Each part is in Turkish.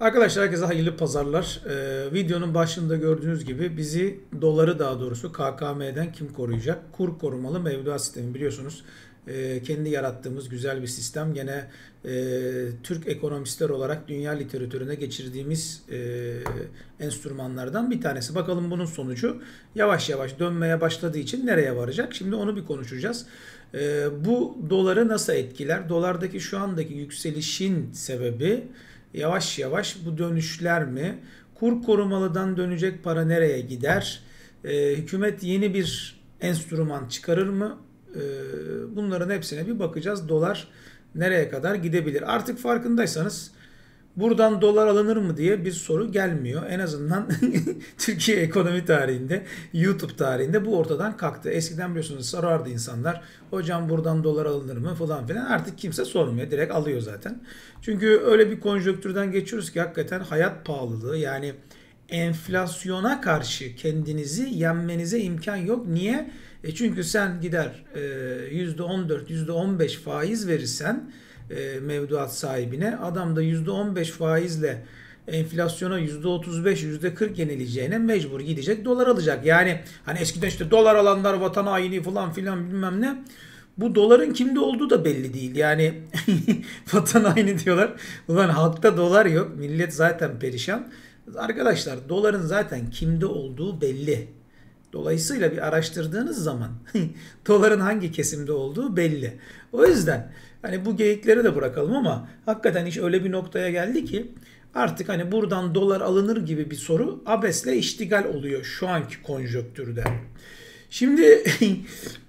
Arkadaşlar herkese hayırlı pazarlar. Videonun başında gördüğünüz gibi bizi doları, daha doğrusu KKM'den kim koruyacak? Kur korumalı mevduat sistemi, biliyorsunuz. Kendi yarattığımız güzel bir sistem. Gene Türk ekonomistler olarak dünya literatürüne geçirdiğimiz enstrümanlardan bir tanesi. Bakalım bunun sonucu yavaş yavaş dönmeye başladığı için nereye varacak? Şimdi onu bir konuşacağız. Bu doları nasıl etkiler? Dolardaki şu andaki yükselişin sebebi yavaş yavaş bu dönüşler mi? Kur korumalıdan dönecek para nereye gider? Hükümet yeni bir enstrüman çıkarır mı? Bunların hepsine bir bakacağız. Dolar nereye kadar gidebilir? Artık farkındaysanız buradan dolar alınır mı diye bir soru gelmiyor. En azından Türkiye ekonomi tarihinde, YouTube tarihinde bu ortadan kalktı. Eskiden biliyorsunuz sarardı insanlar. Hocam buradan dolar alınır mı falan filan. Artık kimse sormuyor. Direkt alıyor zaten. Çünkü öyle bir konjonktürden geçiyoruz ki hakikaten hayat pahalılığı, yani enflasyona karşı kendinizi yenmenize imkan yok. Niye? Çünkü sen gider %14, %15 faiz verirsen mevduat sahibine, adam da %15 faizle enflasyona %35, %40 yenileceğine mecbur gidecek, dolar alacak. Yani hani eskiden işte dolar alanlar vatan haini falan filan bilmem ne. Bu doların kimde olduğu da belli değil. Yani vatan haini diyorlar. Ulan halkta dolar yok. Millet zaten perişan. Arkadaşlar doların zaten kimde olduğu belli. Dolayısıyla bir araştırdığınız zaman doların hangi kesimde olduğu belli. O yüzden hani bu geyikleri de bırakalım, ama hakikaten iş öyle bir noktaya geldi ki artık hani buradan dolar alınır gibi bir soru abesle iştigal oluyor şu anki konjonktürde. Şimdi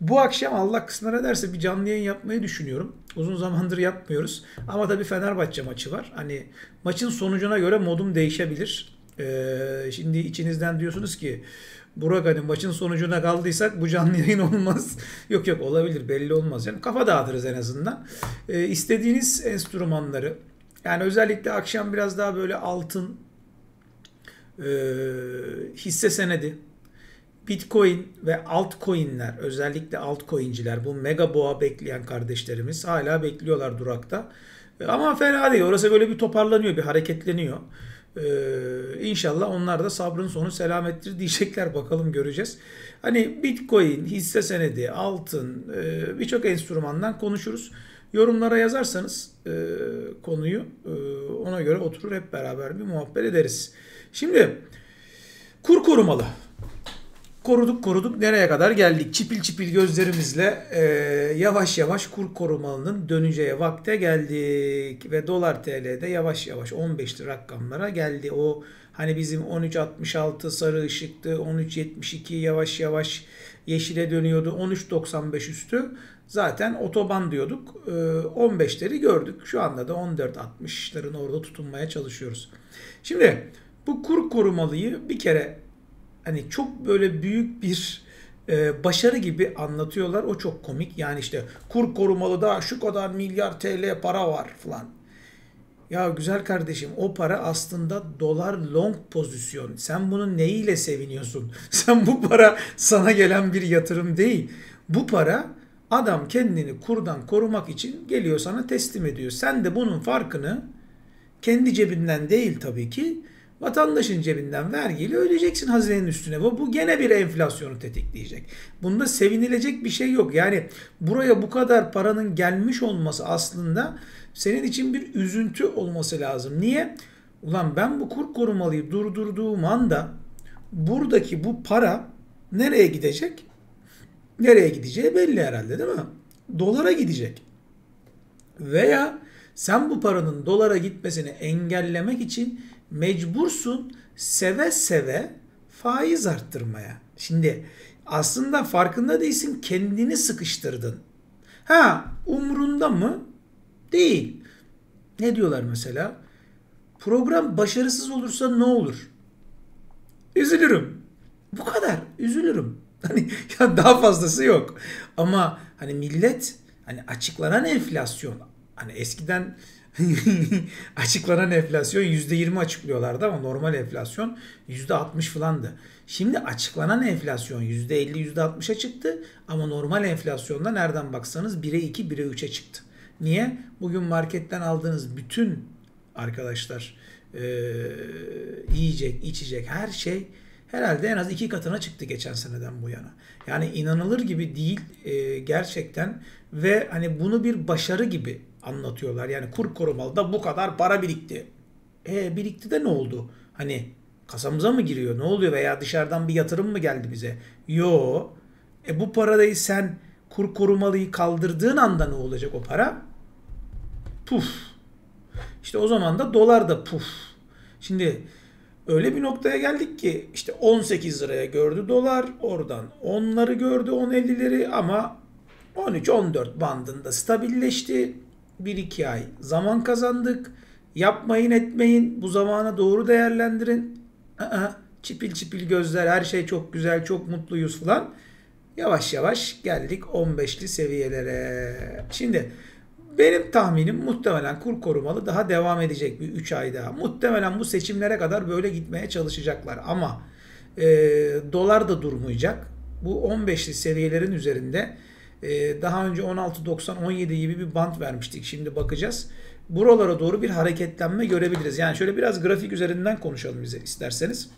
bu akşam Allah kısmet ederse bir canlı yayın yapmayı düşünüyorum. Uzun zamandır yapmıyoruz. Ama tabii Fenerbahçe maçı var. Hani maçın sonucuna göre modum değişebilir. Şimdi içinizden diyorsunuz ki Burak, hani maçın sonucuna kaldıysak bu canlı yayın olmaz. Yok yok, olabilir, belli olmaz. Yani kafa dağıtırız en azından. İstediğiniz enstrümanları, yani özellikle akşam biraz daha böyle altın, hisse senedi, Bitcoin ve altcoin'ler, özellikle altcoin'ciler, bu mega boğa bekleyen kardeşlerimiz hala bekliyorlar durakta. Ama fena değil. Orası böyle bir toparlanıyor, bir hareketleniyor. İnşallah onlar da sabrın sonu selamettir diyecekler, bakalım, göreceğiz. Hani Bitcoin, hisse senedi, altın, birçok enstrümandan konuşuruz. Yorumlara yazarsanız konuyu, ona göre oturur hep beraber bir muhabbet ederiz. Şimdi kur korumalı. Koruduk nereye kadar geldik? Çipil çipil gözlerimizle yavaş yavaş kur korumalının döneceği vakte geldik. Ve dolar TL'de yavaş yavaş 15'li rakamlara geldi. O hani bizim 13.66 sarı ışıktı, 13.72 yavaş yavaş yeşile dönüyordu, 13.95 üstü. Zaten otoban diyorduk, 15'leri gördük. Şu anda da 14.60'ların orada tutunmaya çalışıyoruz. Şimdi bu kur korumalıyı bir kere hani çok böyle büyük bir başarı gibi anlatıyorlar. O çok komik. Yani işte kur korumalı da şu kadar milyar TL para var falan. Ya güzel kardeşim, o para aslında dolar long pozisyon. Sen bunun neyiyle seviniyorsun? Sen, bu para sana gelen bir yatırım değil. Bu para adam kendini kurdan korumak için geliyor, sana teslim ediyor. Sen de bunun farkını kendi cebinden değil tabii ki, vatandaşın cebinden vergiyle ödeyeceksin hazinenin üstüne. Bu gene bir enflasyonu tetikleyecek. Bunda sevinilecek bir şey yok. Yani buraya bu kadar paranın gelmiş olması aslında senin için bir üzüntü olması lazım. Niye? Ulan ben bu kur korumalıyı durdurduğum anda buradaki bu para nereye gidecek? Nereye gideceği belli herhalde, değil mi? Dolara gidecek. Veya sen bu paranın dolara gitmesini engellemek için mecbursun seve seve faiz arttırmaya. Şimdi aslında farkında değilsin, kendini sıkıştırdın. Ha, umrunda mı? Değil. Ne diyorlar mesela? Program başarısız olursa ne olur? Üzülürüm. Bu kadar. Üzülürüm. Hani ya daha fazlası yok. Ama hani millet, hani açıklanan enflasyon, hani eskiden açıklanan enflasyon %20 açıklıyorlardı, ama normal enflasyon %60 falandı. Şimdi açıklanan enflasyon %50, %60'a çıktı, ama normal enflasyonda nereden baksanız 1'e 2, 1'e 3'e çıktı. Niye? Bugün marketten aldığınız bütün arkadaşlar yiyecek, içecek her şey herhalde en az 2 katına çıktı geçen seneden bu yana. Yani inanılır gibi değil gerçekten ve hani bunu bir başarı gibi anlatıyorlar. Yani kur korumalıda bu kadar para birikti. Birikti de ne oldu? Hani kasamıza mı giriyor? Ne oluyor? Veya dışarıdan bir yatırım mı geldi bize? Yo. Bu parayı sen kur korumalıyı kaldırdığın anda ne olacak o para? Puf. İşte o zaman da dolar da puf. Şimdi öyle bir noktaya geldik ki işte 18 liraya gördü dolar, oradan 10'ları gördü, 10.50'leri ama 13-14 bandında stabilleşti. 1-2 ay zaman kazandık. Yapmayın etmeyin, bu zamana doğru değerlendirin. Çipil çipil gözler, her şey çok güzel, çok mutluyuz falan. Yavaş yavaş geldik 15'li seviyelere. Şimdi benim tahminim muhtemelen kur korumalı daha devam edecek bir 3 ay daha. Muhtemelen bu seçimlere kadar böyle gitmeye çalışacaklar ama dolar da durmayacak. Bu 15'li seviyelerin üzerinde daha önce 16.90-17 gibi bir band vermiştik. Şimdi bakacağız. Buralara doğru bir hareketlenme görebiliriz. Yani şöyle biraz grafik üzerinden konuşalım bize isterseniz.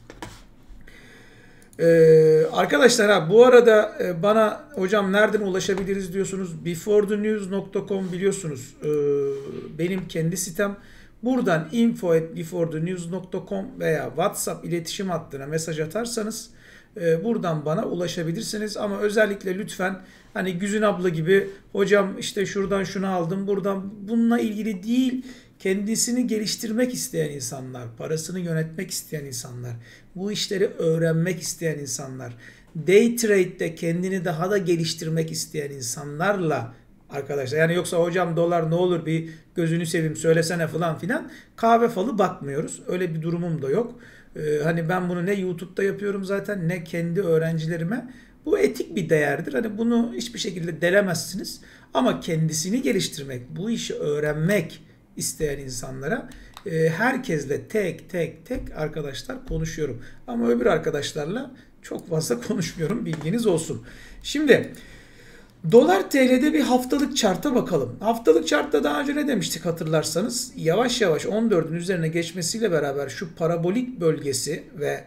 Arkadaşlar bu arada bana hocam nereden ulaşabiliriz diyorsunuz. B4thenews.com biliyorsunuz benim kendi sitem. Buradan info@b4thenews.com veya WhatsApp iletişim hattına mesaj atarsanız buradan bana ulaşabilirsiniz. Ama özellikle lütfen hani Güzin abla gibi hocam işte şuradan şunu aldım buradan bununla ilgili değil, kendisini geliştirmek isteyen insanlar, parasını yönetmek isteyen insanlar, bu işleri öğrenmek isteyen insanlar, day trade'de kendini daha da geliştirmek isteyen insanlarla arkadaşlar, yani yoksa hocam dolar ne olur bir gözünü seveyim söylesene falan filan kahve falı bakmıyoruz. Öyle bir durumum da yok. Hani ben bunu ne YouTube'da yapıyorum zaten ne kendi öğrencilerime. Bu etik bir değerdir. Hani bunu hiçbir şekilde delemezsiniz. Ama kendisini geliştirmek, bu işi öğrenmek isteyen insanlara herkesle tek tek arkadaşlar konuşuyorum. Ama öbür arkadaşlarla çok fazla konuşmuyorum. Bilginiz olsun. Şimdi dolar TL'de bir haftalık chart'a bakalım. Haftalık chart'ta daha önce ne demiştik hatırlarsanız? Yavaş yavaş 14'ün üzerine geçmesiyle beraber şu parabolik bölgesi ve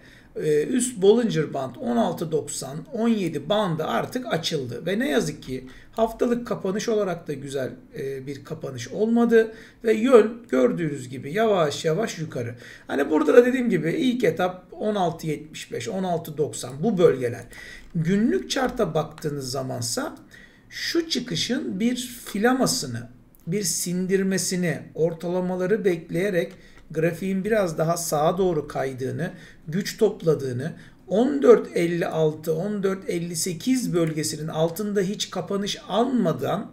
üst Bollinger Band 16.90-17 bandı artık açıldı. Ve ne yazık ki haftalık kapanış olarak da güzel bir kapanış olmadı. Ve yön gördüğünüz gibi yavaş yavaş yukarı. Hani burada da dediğim gibi ilk etap 16.75-16.90 bu bölgeler. Günlük chart'a baktığınız zamansa şu çıkışın bir filamasını, bir sindirmesini, ortalamaları bekleyerek grafiğin biraz daha sağa doğru kaydığını, güç topladığını, 14.56-14.58 bölgesinin altında hiç kapanış almadan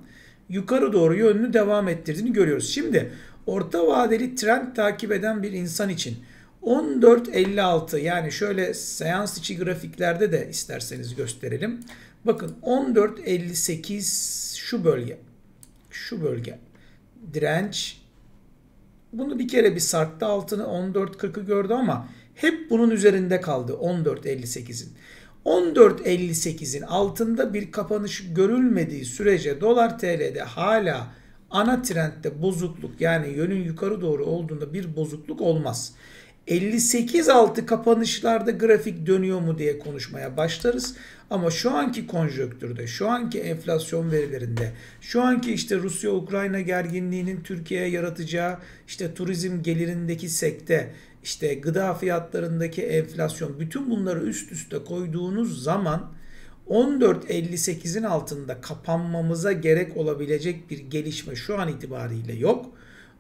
yukarı doğru yönünü devam ettirdiğini görüyoruz. Şimdi orta vadeli trend takip eden bir insan için 14.56 yani şöyle seans içi grafiklerde de isterseniz gösterelim. Bakın 14.58 şu bölge. Şu bölge. Direnç. Bunu bir kere bir sarktı altını 14.40'ı gördü ama hep bunun üzerinde kaldı 14.58'in. 14.58'in altında bir kapanış görülmediği sürece dolar TL'de hala ana trendde bozukluk yani yönün yukarı doğru olduğunda bir bozukluk olmaz. 58 altı kapanışlarda grafik dönüyor mu diye konuşmaya başlarız. Ama şu anki konjonktürde, şu anki enflasyon verilerinde, şu anki işte Rusya-Ukrayna gerginliğinin Türkiye'ye yaratacağı işte turizm gelirindeki sekte, işte gıda fiyatlarındaki enflasyon, bütün bunları üst üste koyduğunuz zaman 14.58'in altında kapanmamıza gerek olabilecek bir gelişme şu an itibariyle yok.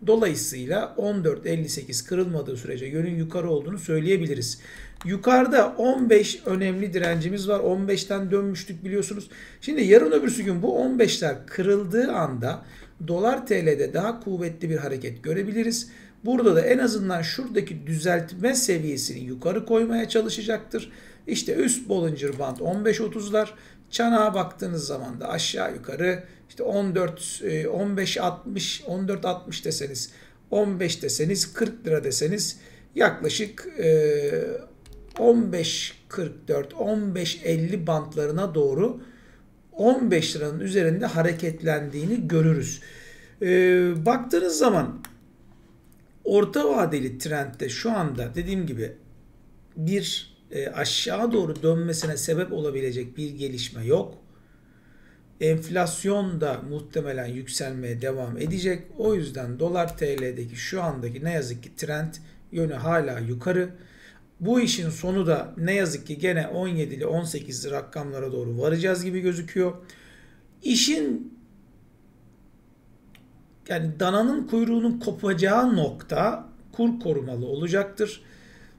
Dolayısıyla 14.58 kırılmadığı sürece yönün yukarı olduğunu söyleyebiliriz. Yukarıda 15 önemli direncimiz var. 15'ten dönmüştük biliyorsunuz. Şimdi yarın öbürsü gün bu 15'ler kırıldığı anda dolar TL'de daha kuvvetli bir hareket görebiliriz. Burada da en azından şuradaki düzeltme seviyesini yukarı koymaya çalışacaktır. İşte üst Bollinger Band 15.30'lar. Çanağa baktığınız zaman da aşağı yukarı işte 14.60 deseniz, 15 deseniz, 40 lira deseniz yaklaşık 15.44-15.50 bantlarına doğru 15 liranın üzerinde hareketlendiğini görürüz. Baktığınız zaman Orta vadeli trendde şu anda dediğim gibi bir aşağı doğru dönmesine sebep olabilecek bir gelişme yok. Enflasyon da muhtemelen yükselmeye devam edecek. O yüzden dolar TL'deki şu andaki ne yazık ki trend yönü hala yukarı. Bu işin sonu da ne yazık ki gene 17 ile 18 rakamlara doğru varacağız gibi gözüküyor. İşin yani dananın kuyruğunun kopacağı nokta kur korumalı olacaktır.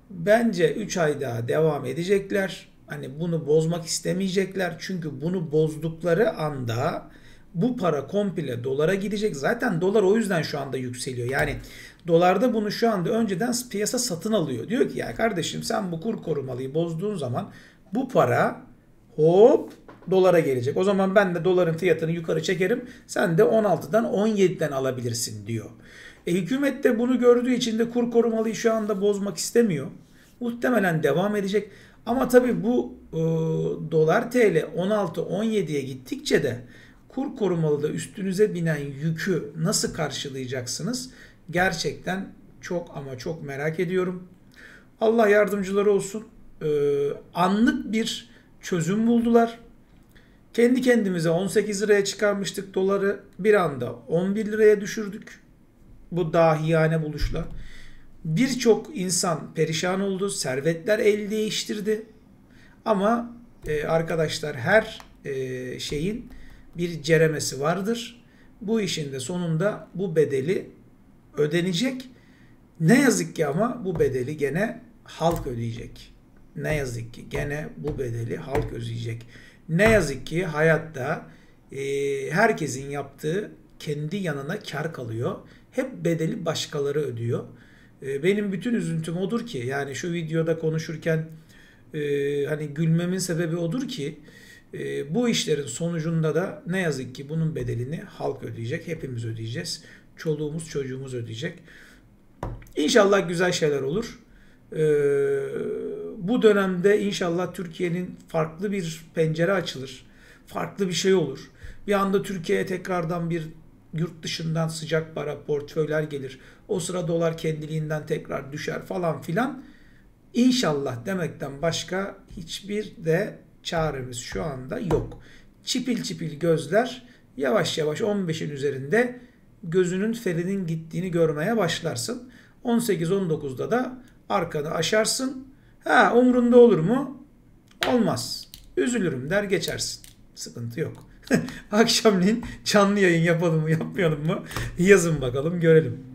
Bence 3 ay daha devam edecekler. Hani bunu bozmak istemeyecekler. Çünkü bunu bozdukları anda bu para komple dolara gidecek. Zaten dolar o yüzden şu anda yükseliyor. Yani dolarda bunu şu anda önceden piyasa satın alıyor. Diyor ki ya kardeşim sen bu kur korumalıyı bozduğun zaman bu para hop dolara gelecek. O zaman ben de doların fiyatını yukarı çekerim. Sen de 16'dan 17'den alabilirsin diyor. Hükümet de bunu gördüğü için de kur korumalıyı şu anda bozmak istemiyor. Muhtemelen devam edecek. Ama tabii bu dolar TL 16-17'ye gittikçe de kur korumalı da üstünüze binen yükü nasıl karşılayacaksınız? Gerçekten çok ama çok merak ediyorum. Allah yardımcıları olsun. Anlık bir çözüm buldular. Kendi kendimize 18 liraya çıkarmıştık doları. Bir anda 11 liraya düşürdük. Bu dahiyane buluşla. Birçok insan perişan oldu. Servetler el değiştirdi. Ama arkadaşlar her şeyin bir ceremesi vardır. Bu işin de sonunda bu bedeli ödenecek. Ne yazık ki ama bu bedeli gene halk ödeyecek. Ne yazık ki gene bu bedeli halk ödeyecek. Ne yazık ki hayatta herkesin yaptığı kendi yanına kar kalıyor. Hep bedeli başkaları ödüyor. Benim bütün üzüntüm odur ki yani şu videoda konuşurken hani gülmemin sebebi odur ki bu işlerin sonucunda da ne yazık ki bunun bedelini halk ödeyecek. Hepimiz ödeyeceğiz. Çoluğumuz çocuğumuz ödeyecek. İnşallah güzel şeyler olur. Bu dönemde inşallah Türkiye'nin farklı bir pencere açılır. Farklı bir şey olur. Bir anda Türkiye'ye tekrardan bir yurt dışından sıcak para portföyler gelir. O sıra dolar kendiliğinden tekrar düşer falan filan. İnşallah demekten başka hiçbir de çaremiz şu anda yok. Çipil çipil gözler yavaş yavaş 15'in üzerinde gözünün ferinin gittiğini görmeye başlarsın. 18-19'da da arkanı aşarsın. Ha umrunda olur mu? Olmaz. Üzülürüm der geçersin. Sıkıntı yok. Akşamleyin canlı yayın yapalım mı yapmayalım mı? Yazın bakalım görelim.